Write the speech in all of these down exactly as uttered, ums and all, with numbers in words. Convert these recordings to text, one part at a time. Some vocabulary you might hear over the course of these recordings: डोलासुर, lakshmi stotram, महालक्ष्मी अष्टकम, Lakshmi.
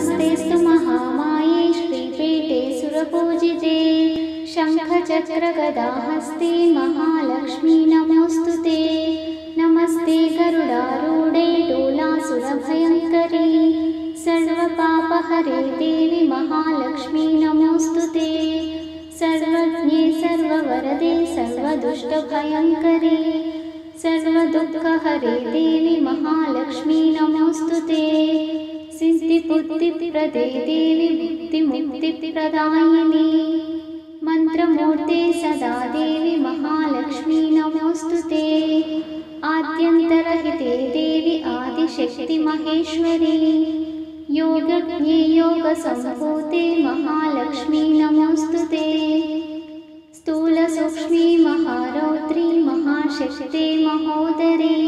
नमस्तेस्तु महामाये श्रीपीठे सुरपूजिते शङ्खचक्रगदाहस्ते महालक्ष्मी नमोस्तुते। नमस्ते गरुडारूढे डोलासुरभयङ्करे सर्वपापहरे देवी महालक्ष्मी नमोस्तुते। सर्वज्ञे सर्ववरदे सर्वदुष्टभयङ्करे सर्वदुःखहरे देवी महालक्ष्मी नमोस्तुते। सिद्धिबुद्धिप्रदे देवी मुक्तिमुक्तिप्रदायिनी मन्त्रमूर्ते सदा देवी महालक्ष्मी नमोस्तुते। आद्यन्तरहिते देवी आदिशक्तिमहेश्वरी योगज्ञे योगसम्भूते महालक्ष्मी नमोस्तुते। स्थूलसूक्ष्मी महारौद्री महाशक्ते महोदरी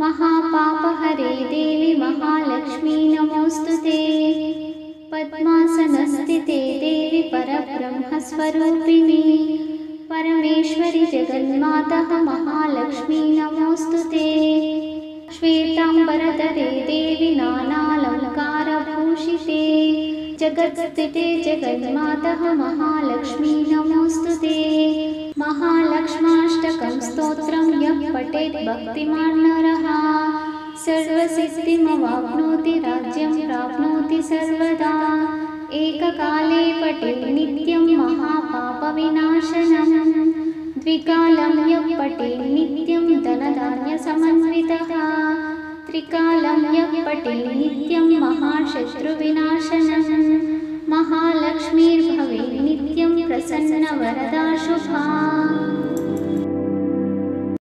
महापापहरे देवी महालक्ष्मी नमोस्तुते। पद्मासनस्थिते देवी परब्रह्मस्वरूपिणी परमेश्वरी जगन्माता महालक्ष्मी नमोस्तुते। श्वेतांबरधरे देवी नानालंकारभूषिते जगत्स्थिते जगन्माता महालक्ष्मी नमोस्तुते। महालक्ष्माष्टकं स्तोत्रं यः पठेत् भक्तिमान् नरः सर्वसिद्धिमवाप्नोति राज्यं प्राप्नोति सर्वदा। एककाले पठेत् नित्यं महापापविनाशनं द्विकालं यः पठेत् नित्यं धनधान्यसमन्वितः त्रिकालं यः पठेत् नित्यं महाशत्रुविनाशनं। महालक्ष्मीर्भवेत् नित्यं प्रसन्नवरदा शुभा।